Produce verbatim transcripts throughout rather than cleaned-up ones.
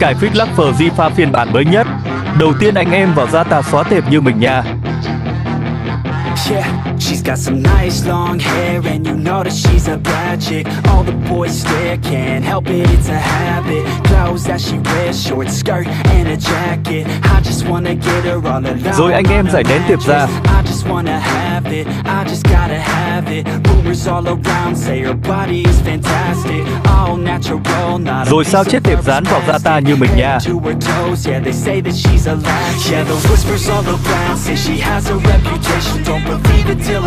Cài fix Laffer ZArchiver phiên bản mới nhất. Đầu tiên anh em vào ra tà xóa tệp như mình nha. Yeah, she's got some nice long hair and you know that she's a bad chick. All the boys stare, can't help it, it's a habit. Clothes that she wears, short skirt and a jacket. I just wanna get her all alone. Rồi anh em giải nén tiệp ra. I just wanna have it, I just gotta have it. Rumors all around say her body is fantastic. All natural, not a. Rồi sao chết tiệp dán vào da ta như mình nha. Yeah, they say that she's a latch. Yeah, those whispers all around say she has a reputation. Don't believe it till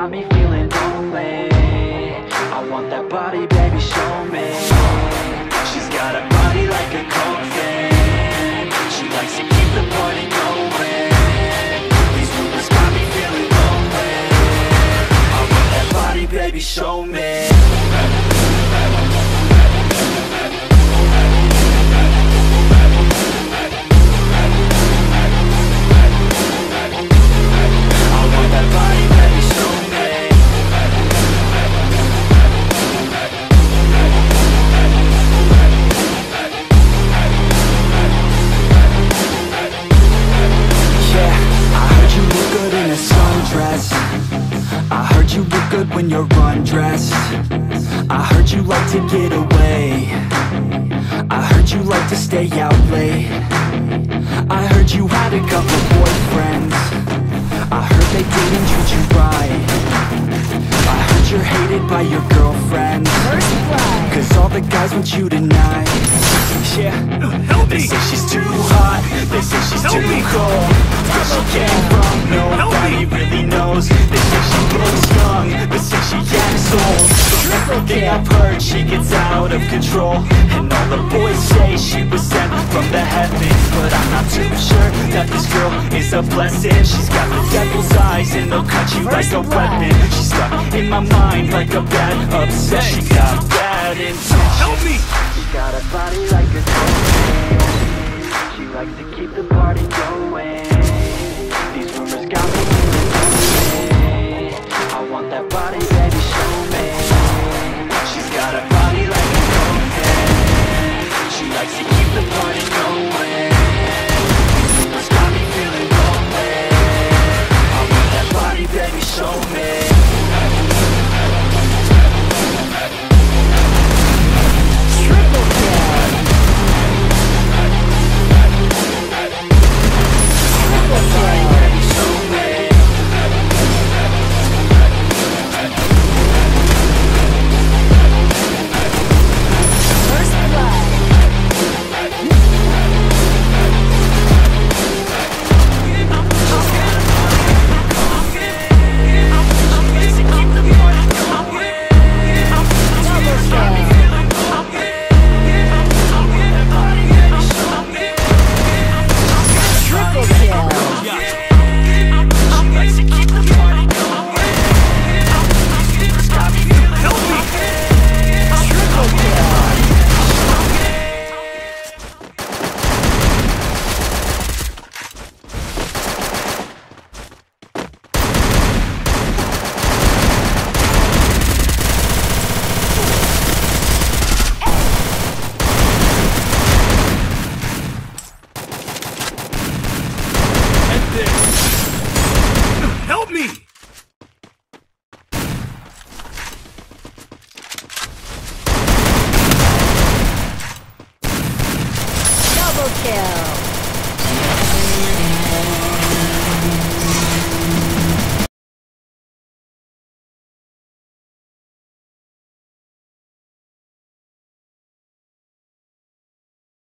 Got me feeling lonely. I want that body, baby, show me. She's got a body like a coke fan. She likes to keep the party going. These rumors got me feeling lonely. I want that body, baby, show me. When you're undressed, I heard you like to get away. I heard you like to stay out late. I heard you had a couple boyfriends. I heard they didn't treat you right. I heard you're hated by your girlfriends, cause all the guys want you tonight. Yeah, they say she's too hot, they say she's too cold, but she can't run, nobody really knows. They say she looks young, but say she acts old. Everything I've heard, she gets out of control. And all the boys say she was sent from the heavens, but I'm not too sure that this girl is a blessing. She's got the devil's eyes and they'll cut you like a weapon. She's stuck in my mind like a bad obsession. She got bad intentions. Help me! She got a body like a coke. She likes to keep the party going. These rumors got me.